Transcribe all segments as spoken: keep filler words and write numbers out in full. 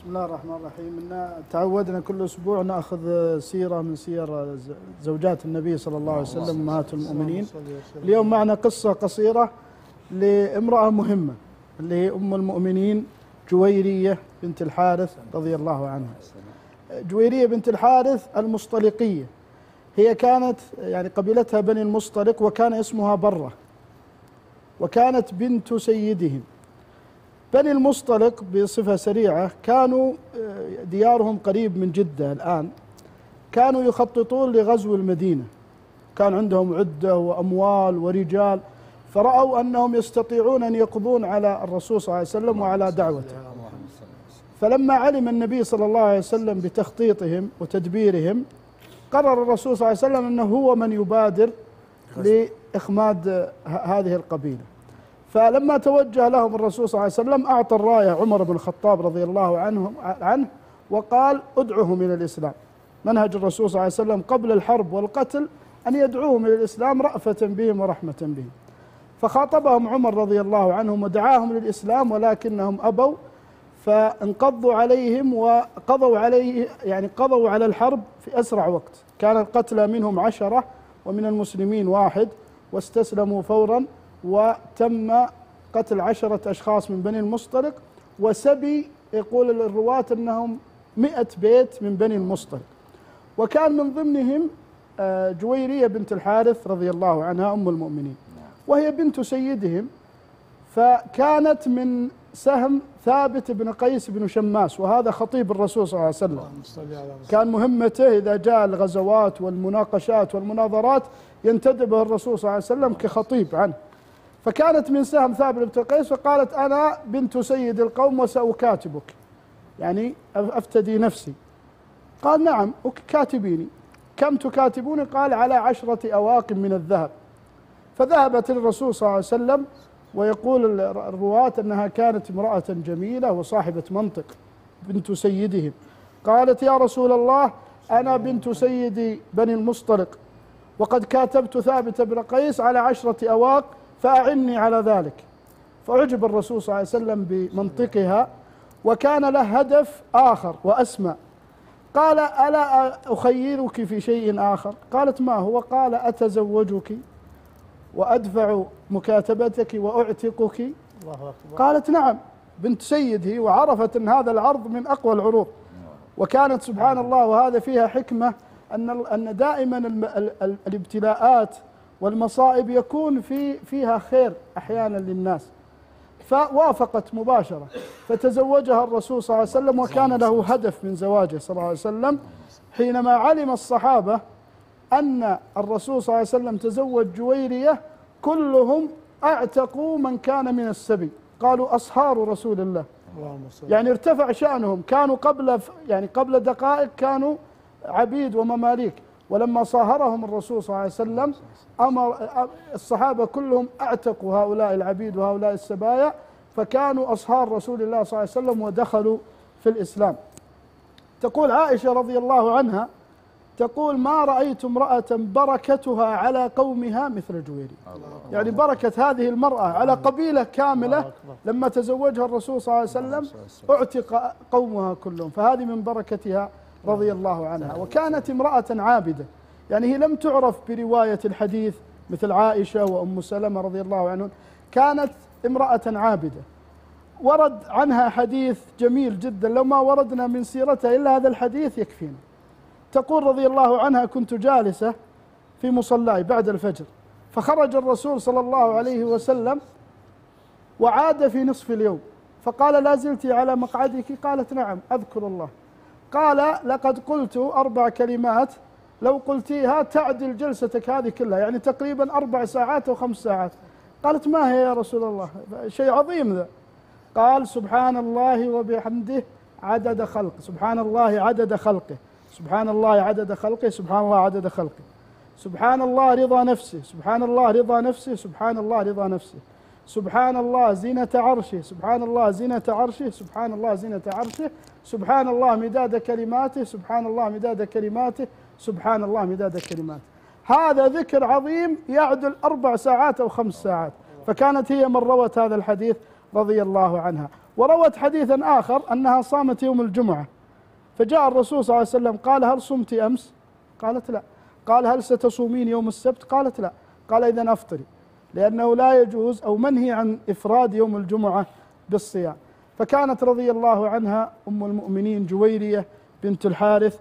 بسم الله الرحمن الرحيم. إن تعودنا كل أسبوع نأخذ سيرة من سير زوجات النبي صلى الله عليه وسلم أمهات المؤمنين. اليوم معنا قصة قصيرة لامرأة مهمة اللي هي أم المؤمنين جويرية بنت الحارث رضي الله عنها. جويرية بنت الحارث المصطلقية، هي كانت يعني قبيلتها بني المصطلق وكان اسمها برة، وكانت بنت سيدهم. بني المصطلق بصفة سريعة كانوا ديارهم قريب من جدة الآن، كانوا يخططون لغزو المدينة، كان عندهم عدة وأموال ورجال، فرأوا أنهم يستطيعون أن يقضون على الرسول صلى الله عليه وسلم وعلى دعوته. فلما علم النبي صلى الله عليه وسلم بتخطيطهم وتدبيرهم قرر الرسول صلى الله عليه وسلم أنه هو من يبادر لإخماد هذه القبيلة. فلما توجه لهم الرسول صلى الله عليه وسلم أعطى الراية عمر بن الخطاب رضي الله عنه, عنه وقال ادعوهم إلى الإسلام. منهج الرسول صلى الله عليه وسلم قبل الحرب والقتل أن يدعوهم إلى الإسلام رأفة بهم ورحمة بهم. فخاطبهم عمر رضي الله عنهم ودعاهم للإسلام، ولكنهم أبوا، فانقضوا عليهم وقضوا عليه يعني قضوا على الحرب في أسرع وقت. كان القتلى منهم عشرة ومن المسلمين واحد، واستسلموا فورا، وتم قتل عشرة أشخاص من بني المصطلق وسبي، يقول الرواة أنهم مئة بيت من بني المصطلق، وكان من ضمنهم جويرية بنت الحارث رضي الله عنها أم المؤمنين، وهي بنت سيدهم. فكانت من سهم ثابت بن قيس بن شماس، وهذا خطيب الرسول صلى الله عليه وسلم. كان مهمته إذا جاء الغزوات والمناقشات والمناظرات ينتدب به الرسول صلى الله عليه وسلم كخطيب عنه. فكانت من سهم ثابت بن قيس، وقالت أنا بنت سيد القوم وسأكاتبك، يعني أفتدي نفسي. قال نعم كاتبيني. كم تكاتبوني؟ قال على عشرة أواق من الذهب. فذهبت للرسول صلى الله عليه وسلم، ويقول الرواة أنها كانت امرأة جميلة وصاحبة منطق بنت سيدهم. قالت يا رسول الله أنا بنت سيدي بني المصطلق، وقد كاتبت ثابت بن قيس على عشرة أواق فأعني على ذلك. فأعجب الرسول صلى الله عليه وسلم بمنطقها، وكان له هدف آخر وأسمى. قال ألا أخيرك في شيء آخر؟ قالت ما هو؟ قال أتزوجك وأدفع مكاتبتك وأعتقك. الله أكبر. قالت نعم، بنت سيدي، وعرفت أن هذا العرض من أقوى العروض. وكانت سبحان الله، وهذا فيها حكمة، أن أن دائما الابتلاءات والمصائب يكون في فيها خير أحيانا للناس. فوافقت مباشرة، فتزوجها الرسول صلى الله عليه وسلم، وكان له هدف من زواجه صلى الله عليه وسلم. حينما علم الصحابة أن الرسول صلى الله عليه وسلم تزوج جويرية كلهم أعتقوا من كان من السبي، قالوا أصهار رسول الله، يعني ارتفع شأنهم. كانوا قبل يعني قبل دقائق كانوا عبيد ومماليك، ولما صاهرهم الرسول صلى الله عليه وسلم أمر الصحابة كلهم أعتقوا هؤلاء العبيد وهؤلاء السبايا، فكانوا أصهار رسول الله صلى الله عليه وسلم ودخلوا في الإسلام. تقول عائشة رضي الله عنها، تقول ما رأيت امرأة بركتها على قومها مثل جويرية. يعني بركة هذه المرأة على قبيلة كاملة، لما تزوجها الرسول صلى الله عليه وسلم اعتق قومها كلهم، فهذه من بركتها رضي الله عنها. وكانت امرأة عابدة، يعني هي لم تعرف برواية الحديث مثل عائشة وأم سلمة رضي الله عنهن، كانت امرأة عابدة. ورد عنها حديث جميل جدا، لو ما وردنا من سيرتها إلا هذا الحديث يكفينا. تقول رضي الله عنها كنت جالسة في مصلاي بعد الفجر، فخرج الرسول صلى الله عليه وسلم وعاد في نصف اليوم، فقال لا زلت على مقعدك؟ قالت نعم أذكر الله. قال لقد قلت أربع كلمات لو قلتيها تعدل جلستك هذه كلها، يعني تقريبا أربع ساعات أو خمس ساعات. قالت ما هي يا رسول الله؟ شيء عظيم ذا. قال سبحان الله وبحمده عدد خلقه، سبحان الله عدد خلقه، سبحان الله عدد خلقه، سبحان الله عدد خلقه، سبحان الله رضا نفسه، سبحان الله رضا نفسه، سبحان الله رضا نفسه، سبحان الله زينة عرشه، سبحان الله زينة عرشه، سبحان الله زينة عرشه، سبحان الله مداد كلماته، سبحان الله مداد كلماته، سبحان الله مداد كلماته. هذا ذكر عظيم يعدل أربع ساعات أو خمس ساعات. فكانت هي من روت هذا الحديث رضي الله عنها. وروت حديثا آخر أنها صامت يوم الجمعة، فجاء الرسول صلى الله عليه وسلم قال هل صمت أمس؟ قالت لا. قال هل ستصومين يوم السبت؟ قالت لا. قال إذن أفطري، لأنه لا يجوز أو منهي عن إفراد يوم الجمعة بالصيام. فكانت رضي الله عنها أم المؤمنين جويرية بنت الحارث،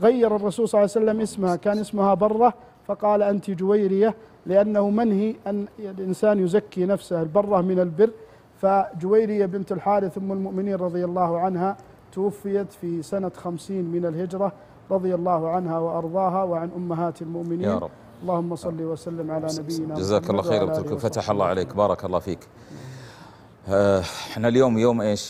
غير الرسول صلى الله عليه وسلم اسمها، كان اسمها برة فقال أنت جويرية، لأنه منهي أن الإنسان يزكي نفسه، البرة من البر. فجويرية بنت الحارث أم المؤمنين رضي الله عنها توفيت في سنة خمسين من الهجرة، رضي الله عنها وأرضاها وعن أمهات المؤمنين يا رب. اللهم صل وسلم على نبينا. جزاك الله خير، فتح الله عليك، بارك الله فيك. احنا اليوم يوم ايش؟